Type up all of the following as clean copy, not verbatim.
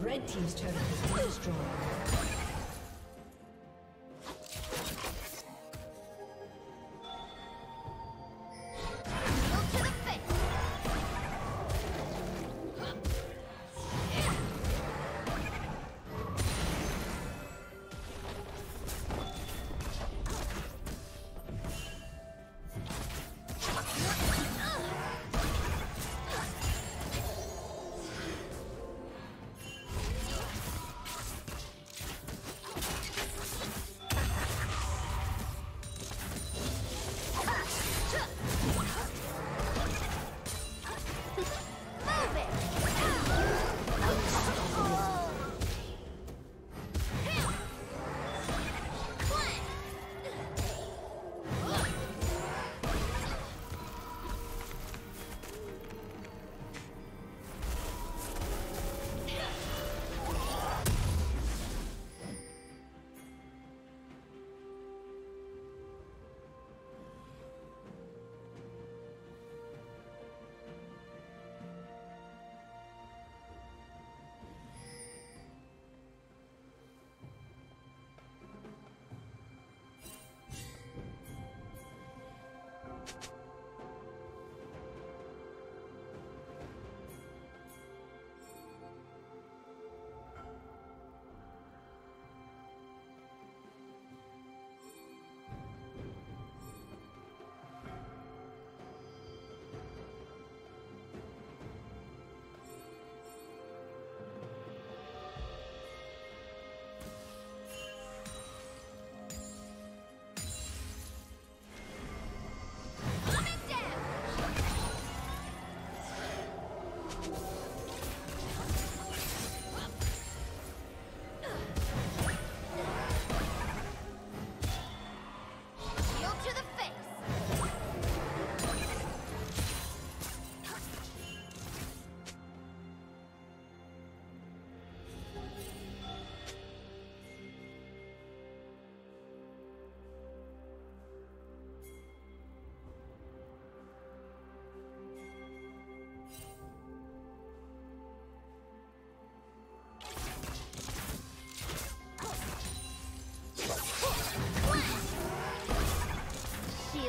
Red team's turret has been destroyed.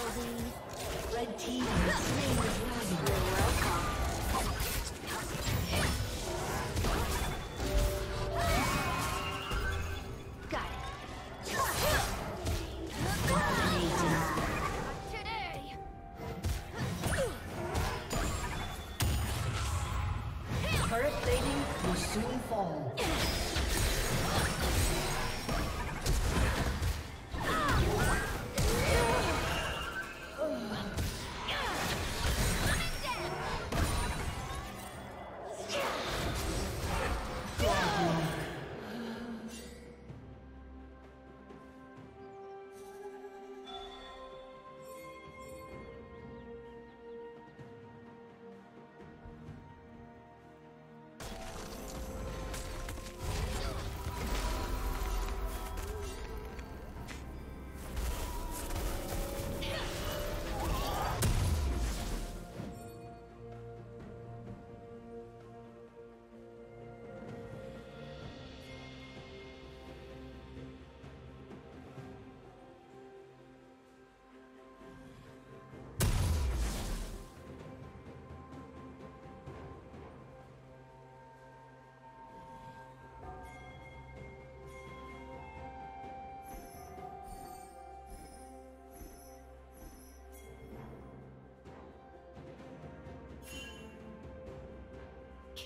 building. Red team is slain the dragon.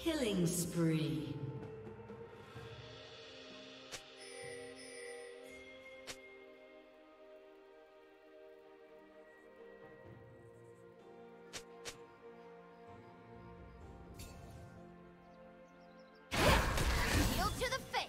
Killing spree. Heel to the face.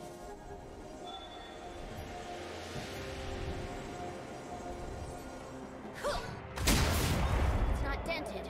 It's not dented.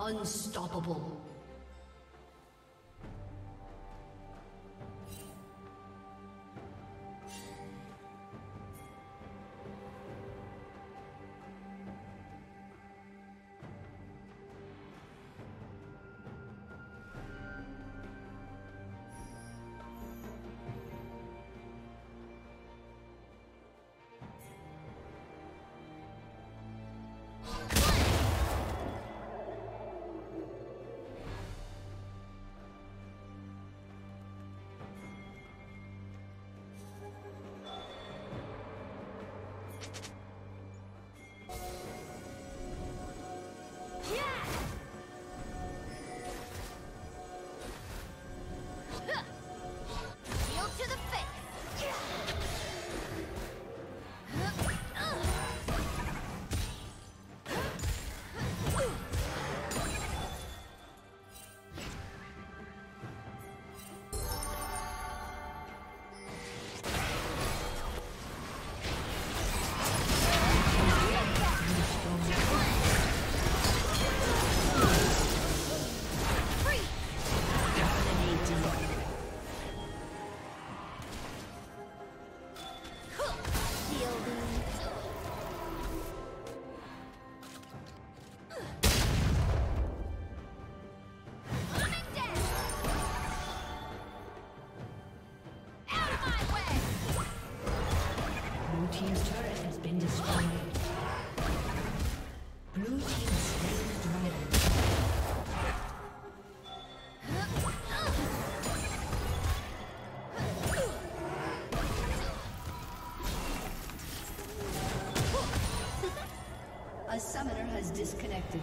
Unstoppable. team's turret has been destroyed. Blue team slays dragon. A summoner has disconnected.